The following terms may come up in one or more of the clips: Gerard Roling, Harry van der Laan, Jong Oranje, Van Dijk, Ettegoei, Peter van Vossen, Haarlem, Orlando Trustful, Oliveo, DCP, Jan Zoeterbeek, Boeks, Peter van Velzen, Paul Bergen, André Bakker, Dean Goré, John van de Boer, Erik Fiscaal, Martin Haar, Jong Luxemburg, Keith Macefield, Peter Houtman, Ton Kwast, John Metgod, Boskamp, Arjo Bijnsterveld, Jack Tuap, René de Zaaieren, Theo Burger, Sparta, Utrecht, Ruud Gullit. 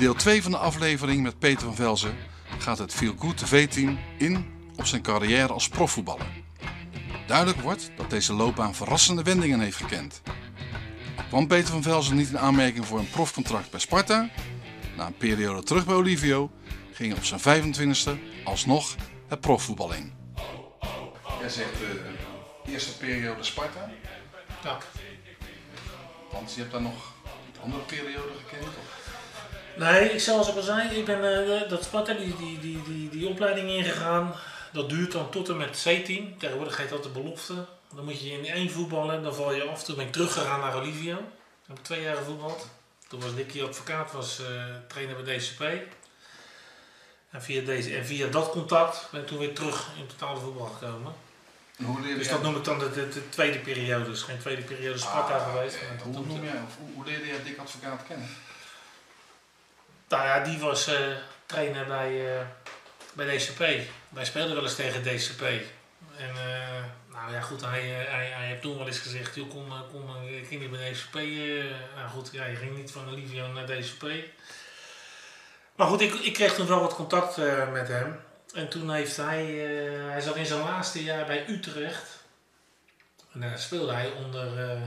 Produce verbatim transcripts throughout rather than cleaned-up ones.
deel twee van de aflevering met Peter van Velzen gaat het Feel Good T V-team in op zijn carrière als profvoetballer. Duidelijk wordt dat deze loopbaan verrassende wendingen heeft gekend. Al kwam Peter van Velzen niet in aanmerking voor een profcontract bij Sparta, na een periode terug bij Oliveo ging op zijn vijfentwintigste alsnog het profvoetbal in. Jij zegt uh, eerste periode Sparta. Ja. Want je hebt daar nog een andere periode gekend? Of? Nee, ik, zoals ik al zei, ik ben uh, dat Sparta die, die, die, die, die opleiding ingegaan. Dat duurt dan tot en met C tien. Tegenwoordig geeft dat de belofte. Dan moet je in één voetballen, dan val je af. Toen ben ik teruggegaan naar Oliveo. Toen heb ik twee jaar gevoetbald. Toen was Dick Advocaat, was uh, trainer bij D C P. En via, deze, en via dat contact ben ik toen weer terug in totale voetbal gekomen. Hoe dus dat noem ik dan de, de, de tweede periode. Dus geen tweede periode Sparta ah, geweest. Eh, hoe, noem jij, hoe, hoe leerde jij Dick Advocaat kennen? Nou ja, die was uh, trainer bij, uh, bij D C P. Wij speelden wel eens tegen D C P. En uh, nou ja, goed, hij, hij, hij, hij heeft toen wel eens gezegd, joh, kom, kom, ik ging niet bij D C P. Uh, nou goed, ja, je ging niet van Oliveo naar D C P. Maar goed, ik, ik kreeg toen wel wat contact uh, met hem. En toen heeft hij, uh, hij zat in zijn laatste jaar bij Utrecht. En daar speelde hij onder uh,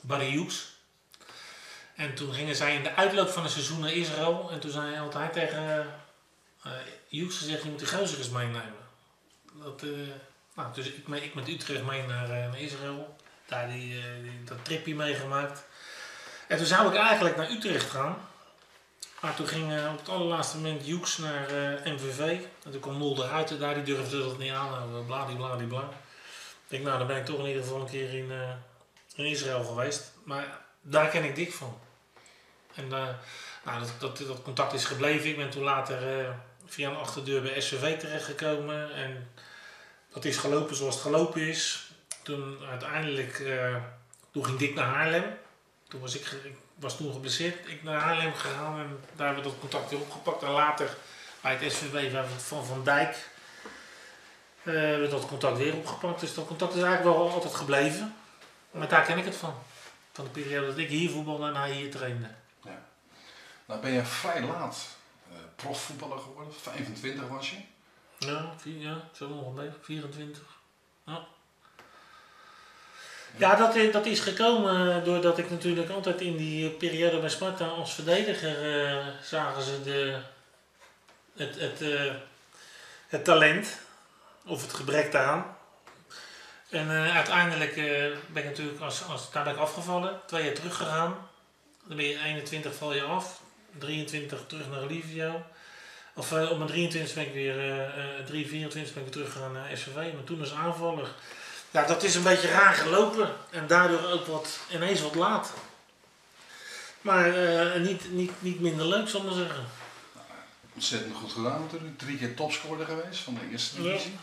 Barrioes. En toen gingen zij in de uitloop van het seizoen naar Israël. En toen zei hij altijd tegen uh, Joeks gezegd, je moet die gozer eens meenemen. Dat, uh, nou, dus ik, ik met Utrecht mee naar, uh, naar Israël. Daar die, uh, die, dat tripje meegemaakt. En toen zou ik eigenlijk naar Utrecht gaan. Maar toen ging uh, op het allerlaatste moment Joeks naar uh, M V V. En toen kwam Molder uit en daar die durfde dat niet aan. Bladibladibla. Ik denk, nou, dan ben ik toch in ieder geval een keer in, uh, in Israël geweest. Maar daar ken ik Dick van. En uh, nou, dat, dat, dat contact is gebleven. Ik ben toen later uh, via een achterdeur bij S V V terechtgekomen. En dat is gelopen zoals het gelopen is. Toen uiteindelijk uh, toen ging Dick naar Haarlem. Toen was ik, ik was toen geblesseerd. Ik naar Haarlem gegaan en daar hebben we dat contact weer opgepakt. En later bij het S V W van Van Dijk uh, hebben we dat contact weer opgepakt. Dus dat contact is eigenlijk wel altijd gebleven. Maar daar ken ik het van. Van de periode dat ik hier voetbalde en hij hier trainde. Ja. Nou ben je vrij laat uh, profvoetballer geworden. vijfentwintig was je. Ja, vier, ja zo ongeveer. vierentwintig. Ja. Ja, dat is, dat is gekomen doordat ik natuurlijk altijd in die periode bij Sparta als verdediger uh, zagen ze de, het, het, uh, het talent of het gebrek daaraan. En uh, uiteindelijk uh, ben ik natuurlijk als, als, daar ben ik afgevallen, twee jaar teruggegaan. Dan ben je eenentwintig val je af, drieëntwintig terug naar Oliveo. Of uh, op mijn drieëntwintig ben ik weer, uh, vierentwintig ben ik weer teruggegaan naar S V V, maar toen als aanvaller. Ja, dat is een beetje raar gelopen en daardoor ook wat, ineens wat laat. Maar uh, niet, niet, niet minder leuk, zal ik maar zeggen. Nou, ontzettend goed gedaan natuurlijk. Drie keer topscorer geweest van de eerste divisie.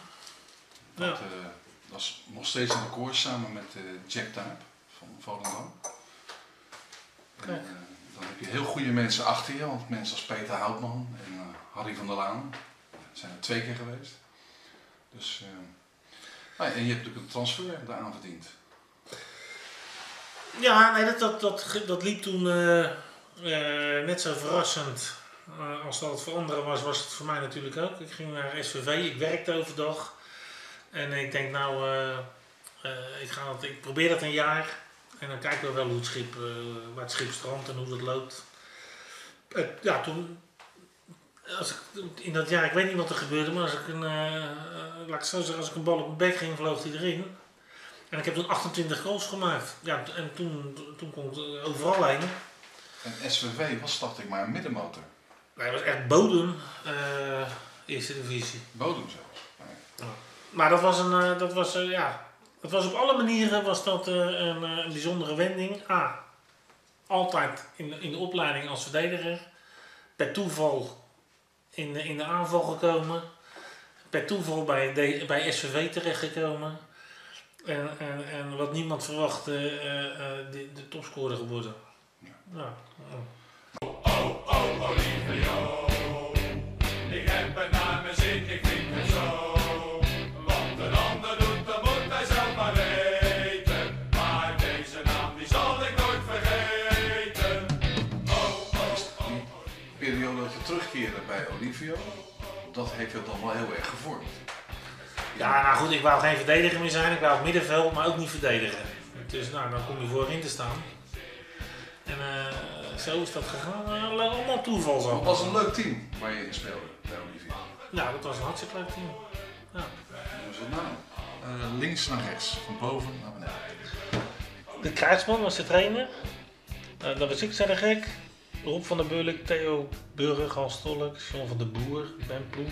Ja. Dat uh, was nog steeds een record samen met uh, Jack Tuap van Volendam. En, uh, dan heb je heel goede mensen achter je, want mensen als Peter Houtman en uh, Harry van der Laan zijn er twee keer geweest. Dus... Uh, Ah, en je hebt natuurlijk een transfer daaraan verdiend. Ja, nee, dat, dat, dat, dat liep toen uh, uh, net zo verrassend uh, als dat het voor anderen was, was het voor mij natuurlijk ook. Ik ging naar S V V, ik werkte overdag en ik denk nou, uh, uh, ik, ga dat, ik probeer dat een jaar en dan kijken we wel hoe het schip, uh, waar het schip strandt en hoe dat loopt. Uh, ja, toen... Als ik, in dat jaar, ik weet niet wat er gebeurde, maar als ik een, uh, laat ik zo zeggen, als ik een bal op mijn bek ging, vloog die erin. En ik heb toen achtentwintig goals gemaakt. Ja, en toen, toen kon het overal heen. En S V V was, dacht ik, maar een middenmotor. Nee, het was echt bodem, uh, eerste divisie. Bodem zelfs. Nee. Ja. Maar dat was, een, uh, dat was, uh, ja, dat was op alle manieren was dat, uh, een, uh, een bijzondere wending. A, ah, altijd in, in de opleiding als verdediger. Per toeval. In de, in de aanval gekomen, per toeval bij, de, bij S V V terechtgekomen en, en, en wat niemand verwachtte, uh, uh, de, de topscorer geworden. Ja. Ja. Oh, oh, oh, Oliveo, ik heb het naar mijn zin, ik vind het zo, wat een ander doet, dan moet hij zelf maar weten, maar deze naam die zal ik nooit vergeten. Oh, oh, oh. periode dat je terugkeerde bij Oliveo, dat heeft je dan wel heel erg gevormd. Ja, nou goed, ik wou geen verdediger meer zijn, ik wou op middenveld, maar ook niet verdedigen. Dus nou, dan kom je voorin te staan. En uh, zo is dat gegaan, uh, allemaal toeval zo. Het was een leuk team waar je in speelde bij Oliveo. Ja, dat was een hartstikke leuk team. Ja. Hoe is het nou? Uh, links naar rechts, van boven naar beneden. De Kruijksman was de trainer. Uh, dat was ik, zei de gek. Rob van der Beurlijk, Theo Burger, Hans Tolk, John van de Boer, Ben Ploeg,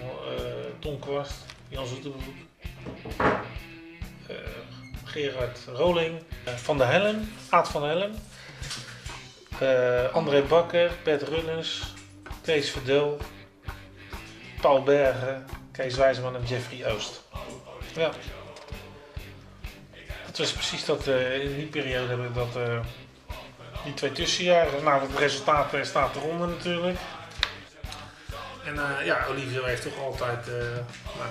uh, Ton Kwast, Jan Zoeterbeek, uh, Gerard Roling, uh, Van der Helm, Aad van der Helm, uh, André Bakker, Bert Rullens, Kees Verdel, Paul Bergen, Kees Wijsman en Jeffrey Oost. Ja. Het was precies dat uh, in die periode hebben we dat. Uh, Die twee tussenjaren, nou het resultaat staat eronder natuurlijk. En uh, ja, Oliveo heeft toch altijd uh, nou,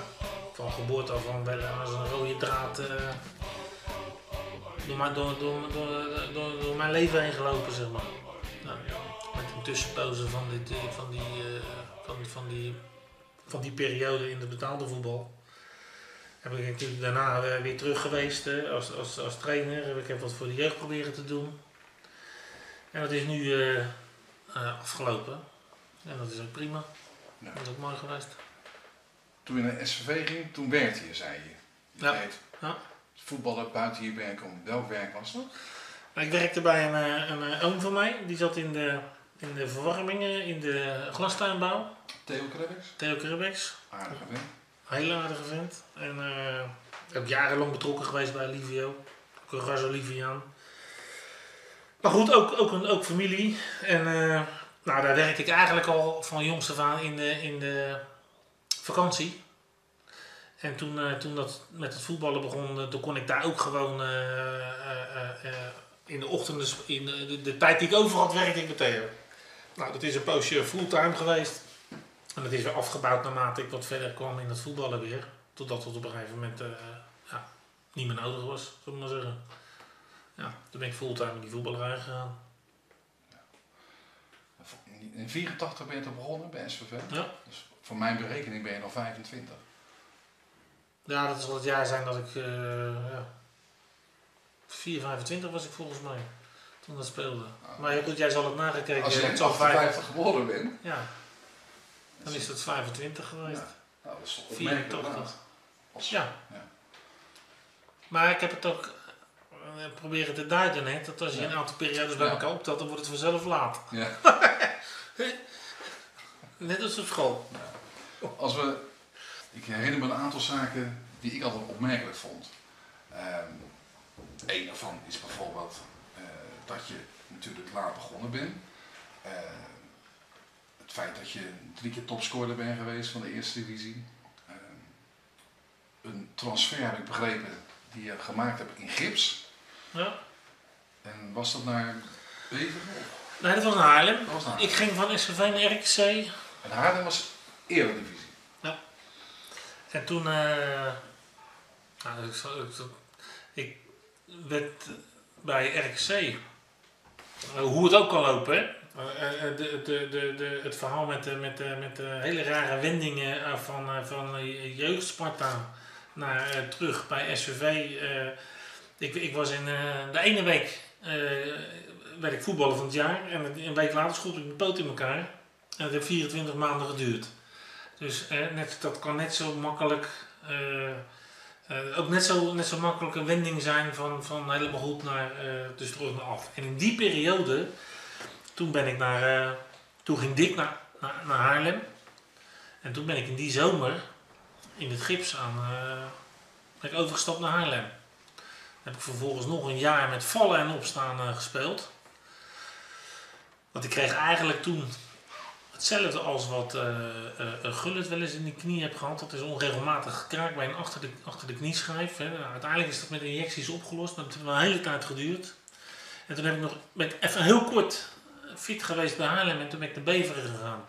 van geboorte af aan wel als een rode draad uh, door, mijn, door, door, door, door, door mijn leven heen gelopen, zeg maar. Nou, met een tussenpauze van, dit, van, die, uh, van, van, die, van die periode in de betaalde voetbal. Heb ik natuurlijk daarna uh, weer terug geweest uh, als, als, als trainer. Heb ik even wat voor de jeugd proberen te doen. En dat is nu uh, uh, afgelopen en dat is ook prima, ja. Dat is ook mooi geweest. Toen je naar S V V ging, toen werkte je, zei je. je ja. ja. Voetballen buiten je werk om. Welk werk was dat? Ik werkte bij een, een, een oom van mij, die zat in de, in de verwarmingen, in de glastuinbouw. Theo Krebeks? Theo Krebeks. Aardige vent. Heel aardige vent. En uh, ik heb jarenlang betrokken geweest bij Oliveo, Coraz Oliviaan. Maar goed, ook, ook, een, ook familie. En uh, nou, daar werkte ik eigenlijk al van jongs af aan in de, in de vakantie. En toen, uh, toen dat met het voetballen begon, uh, toen kon ik daar ook gewoon uh, uh, uh, in de ochtenden, in de, de, de tijd die ik over had, werkte ik bij Theo. Nou, dat is een poosje fulltime geweest. En dat is weer afgebouwd naarmate ik wat verder kwam in het voetballen weer. Totdat het op een gegeven moment uh, ja, niet meer nodig was, zou ik maar zeggen. Ja, toen ben ik fulltime in die voetballerij gegaan. Ja. In negentien vierentachtig ben je begonnen bij S V V. Ja. Dus voor mijn berekening ben je nog vijfentwintig. Ja, dat zal het jaar zijn dat ik... Uh, ja. vier, vijfentwintig was ik volgens mij. Toen dat speelde. Ah. Maar goed, jij zal het nagekeken. Als je in achtenvijftig geboren bent. Ja. Dan is dat vijfentwintig geweest. Ja. Nou, dat is vierentachtig. Als... Ja. ja. Maar ik heb het ook... We proberen te duiden net, dat als je ja. een aantal periodes bij ja. elkaar optelt, dan wordt het vanzelf laat. Ja. Net als op school. Ja. Als we, ik herinner me een aantal zaken die ik altijd opmerkelijk vond. Um, Eén daarvan is bijvoorbeeld uh, dat je natuurlijk laat begonnen bent. Uh, het feit dat je drie keer topscorer bent geweest van de eerste divisie. Uh, een transfer, heb ik begrepen, die je gemaakt hebt in Gips. Ja. En was dat naar Beveren? Nee, dat was naar Haarlem. Dat was naar Haarlem. Ik ging van S V V naar R K C. En Haarlem was Eredivisie. Ja. En toen... Uh, nou, ik, ik werd bij R K C... Uh, hoe het ook kan lopen, hè? Uh, de, de, de, de, het verhaal met, met, met de hele rare wendingen van, van jeugd Sparta naar uh, terug bij S V V... Uh, Ik, ik was in uh, de ene week uh, werd ik voetballer van het jaar en een week later schopte ik mijn poot in elkaar. En dat heeft vierentwintig maanden geduurd. Dus uh, net, dat kan net zo makkelijk, uh, uh, ook net zo, net zo makkelijk een wending zijn van, van helemaal goed naar uh, dus terug naar af. En in die periode, toen, ben ik naar, uh, toen ging Dick naar, naar, naar Haarlem. En toen ben ik in die zomer in het Gips aan, uh, ben ik overgestapt naar Haarlem. Heb ik vervolgens nog een jaar met vallen en opstaan uh, gespeeld. Want ik kreeg eigenlijk toen hetzelfde als wat uh, uh, Gullit wel eens in die knie heb gehad. Dat is onregelmatig gekraakt bij een achter de, achter de knieschijf. Hè. Uiteindelijk is dat met injecties opgelost, maar het heeft een hele tijd geduurd. En toen heb ik nog, ben ik even heel kort fit geweest bij Haarlem en toen ben ik naar Beveren gegaan.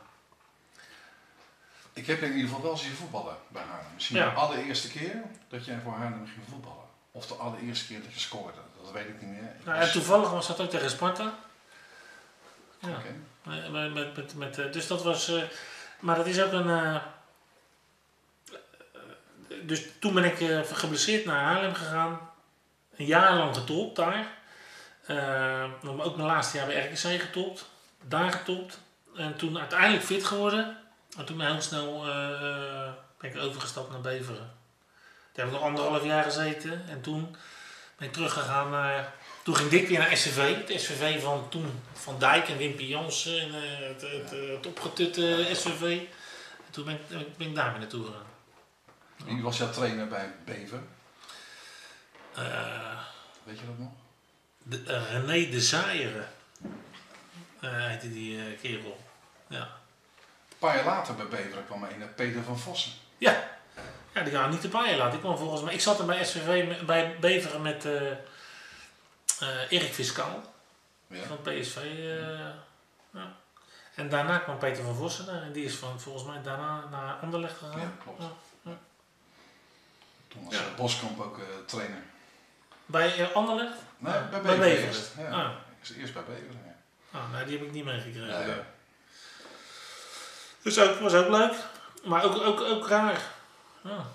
Ik heb in ieder geval wel zien voetballen bij Haarlem. Misschien ja. de allereerste keer dat jij voor Haarlem ging voetballen. Of de allereerste keer dat je scoorde, dat weet ik niet meer. Ik nou, was... Toevallig was dat ook tegen Sparta. Ja. Okay. Met, met, met, met, dus dat was... Uh, maar dat is ook een... Uh, dus toen ben ik uh, geblesseerd naar Haarlem gegaan. Een jaar lang getopt daar. Uh, ook mijn laatste jaar bij R K C getopt. Daar getopt. En toen uiteindelijk fit geworden. En toen heel snel uh, ben ik overgestapt naar Beveren. Daar heb ik nog anderhalf jaar gezeten. En toen ben ik teruggegaan naar... Toen ging Dick weer naar S V V, het S V V van toen Van Dijk en Wimpy Jansen en uh, het, het, het opgetutte S V V. En toen ben ik, ben ik daar weer naartoe gegaan. En wie was jouw trainer bij Beveren? Uh, Weet je dat nog? De, uh, René de Zaaieren uh, heette die uh, kerel. Ja. Een paar jaar later bij Beveren kwam een Peter van Vossen. Ja, ja die gaan niet te paar jaar later. Ik kwam volgens mij. Ik zat er bij S V V, bij Beveren met... Uh, Uh, Erik Fiscaal, ja. Van P S V. Uh, ja. En daarna kwam Peter van Vossen en die is van, volgens mij daarna naar Anderlecht gegaan. Ja, klopt. Ja, ja. Toen was ja. Boskamp ook uh, trainer. Bij uh, Anderlecht? Nee, ja. bij Beveren. Bij Beveren. Eerst, ja. ah. eerst bij Beveren. Ja. Ah, nou, die heb ik niet meegekregen. Ja, ja. Dus dat was ook leuk, maar ook, ook, ook raar. Ja.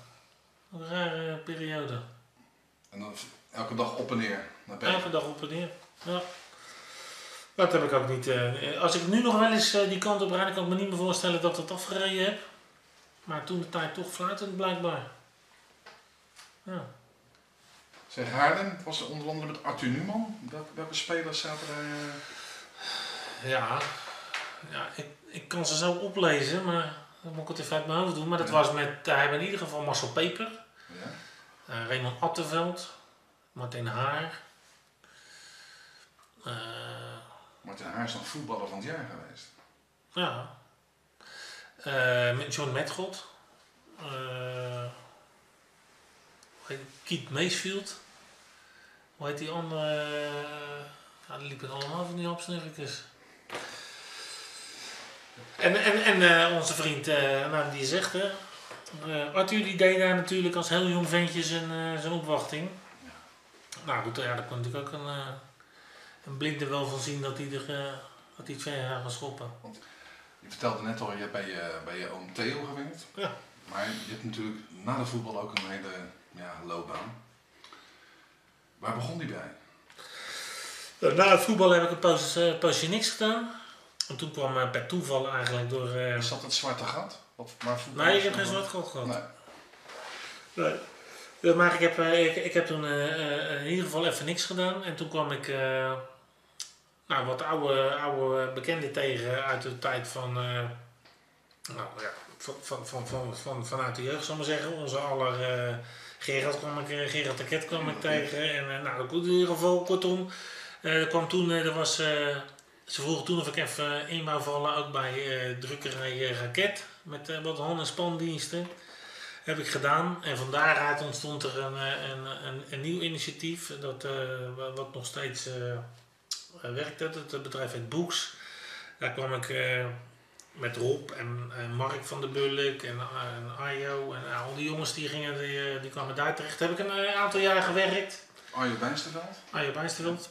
Een rare periode. En dan elke dag op en neer. Elke dag op en neer. Ja. Dat heb ik ook niet. Uh, als ik nu nog wel eens uh, die kant op rijd, kan ik me niet meer voorstellen dat ik dat afgereden heb. Maar toen de tijd toch fluitend blijkbaar. Ja. Zeg, Haarlem was er onder andere met Arthur Numan. Welke spelers zaten daar? Uh... Ja, ja ik, ik kan ze zo oplezen, maar dat moet ik het even uit mijn hoofd doen. Maar dat ja. was met hij uh, in ieder geval Marcel Peper, ja. uh, Raymond Attenveld. Martin Haar. Uh, Martin Haar is dan voetballer van het jaar geweest. Ja. Uh, John Metgod. Uh, Keith Macefield. Hoe heet die andere? Ja, die liepen allemaal van die hapsnurkers. En, en, en uh, onze vriend, uh, nou, die zegt, hè. Uh, Arthur die deed daar natuurlijk als heel jong ventje zijn, uh, zijn opwachting. Nou goed, ja, daar kon natuurlijk ook een, een blinde wel van zien dat hij er dat hij twee jaar gaat schoppen. Want je vertelde net al, je hebt bij je, bij je oom Theo gewerkt. Ja. Maar je hebt natuurlijk na de voetbal ook een hele ja, loopbaan. Waar begon die bij? Na het voetbal heb ik een poosje, poosje niks gedaan. En toen kwam per toeval eigenlijk door... Is dat het zwarte gat? Of, maar nee, ik heb geen zwart gat gehad. Nee. nee. Maar ik heb, ik, ik heb toen uh, in ieder geval even niks gedaan. En toen kwam ik uh, nou, wat oude, oude bekenden tegen uit de tijd van, uh, nou, ja, van, van, van, van, van, vanuit de jeugd, zal ik maar zeggen. Onze aller uh, Gerard kwam ik, Gerard de Ket kwam ik tegen. En uh, nou, dat kon in ieder geval, kortom. Uh, er kwam toen, uh, er was, uh, ze vroegen toen of ik even in wou vallen, ook bij uh, drukkerij Raket. Met uh, wat hand- en spandiensten. Heb ik gedaan en van daaruit ontstond er een, een, een, een nieuw initiatief dat, uh, wat nog steeds uh, werkt. Het bedrijf heet Boeks. Daar kwam ik uh, met Rob en, en Mark van der Beurlijk en, en Arjo en uh, al die jongens die, gingen, die, die kwamen daar terecht. Daar heb ik een aantal jaar gewerkt. Arjo Bijnsterveld? Arjo Bijnsterveld.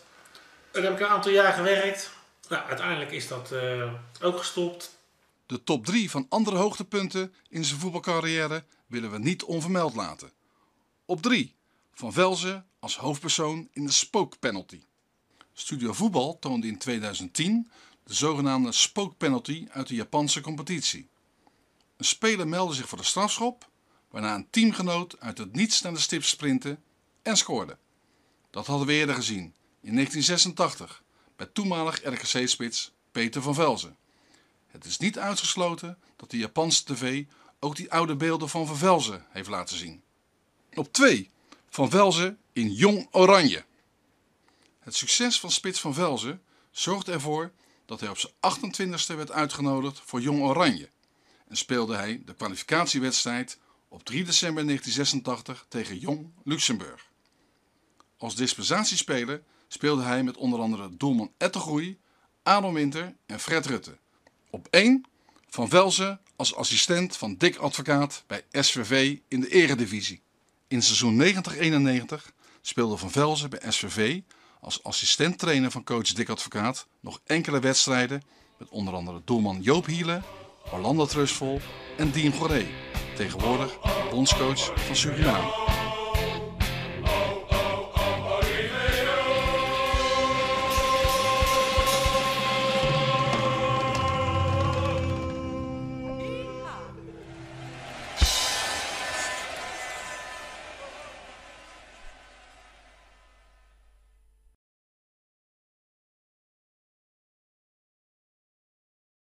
Daar heb ik een aantal jaar gewerkt. Nou, uiteindelijk is dat uh, ook gestopt. De top drie van andere hoogtepunten in zijn voetbalcarrière willen we niet onvermeld laten. Op drie, Van Velzen als hoofdpersoon in de spookpenalty. Studio Voetbal toonde in tweeduizend tien de zogenaamde spookpenalty uit de Japanse competitie. Een speler meldde zich voor de strafschop, waarna een teamgenoot uit het niets naar de stip sprintte en scoorde. Dat hadden we eerder gezien, in negentien zesentachtig, bij toenmalig R K C-spits Peter van Velzen. Het is niet uitgesloten dat de Japanse tv ook die oude beelden van Van Velzen heeft laten zien. Op twee, Van Velzen in Jong Oranje. Het succes van spits Van Velzen zorgde ervoor dat hij op zijn achtentwintigste werd uitgenodigd voor Jong Oranje. En speelde hij de kwalificatiewedstrijd op drie december negentien zesentachtig tegen Jong Luxemburg. Als dispensatiespeler speelde hij met onder andere doelman Ettegoei, Adel Winter en Fred Rutte. Op één, Van Velzen als assistent van Dick Advocaat bij S V V in de eredivisie. In seizoen negentig eenennegentig speelde Van Velzen bij S V V als assistent-trainer van coach Dick Advocaat nog enkele wedstrijden met onder andere doelman Joop Hiele, Orlando Trustful en Dean Goré, tegenwoordig bondscoach van Suriname.